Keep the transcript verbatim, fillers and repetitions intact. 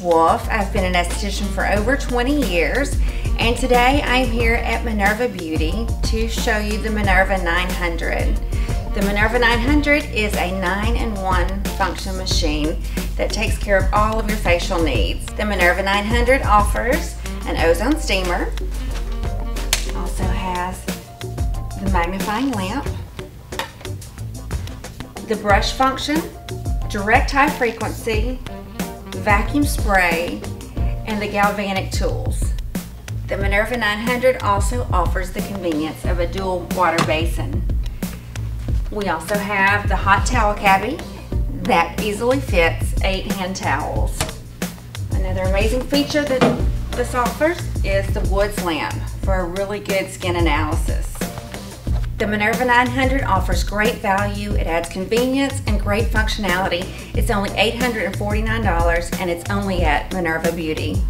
Wolf. I've been an esthetician for over twenty years, and today I'm here at Minerva Beauty to show you the Minerva nine hundred. The Minerva nine hundred is a nine in one function machine that takes care of all of your facial needs. The Minerva nine hundred offers an ozone steamer, also has the magnifying lamp, the brush function, direct high frequency, vacuum spray, and the galvanic tools. The Minerva nine hundred also offers the convenience of a dual water basin. We also have the hot towel caddy that easily fits eight hand towels. Another amazing feature that this offers is the Wood's Lamp for a really good skin analysis. The Minerva nine hundred offers great value, it adds convenience and great functionality. It's only eight hundred forty-nine dollars and it's only at Minerva Beauty.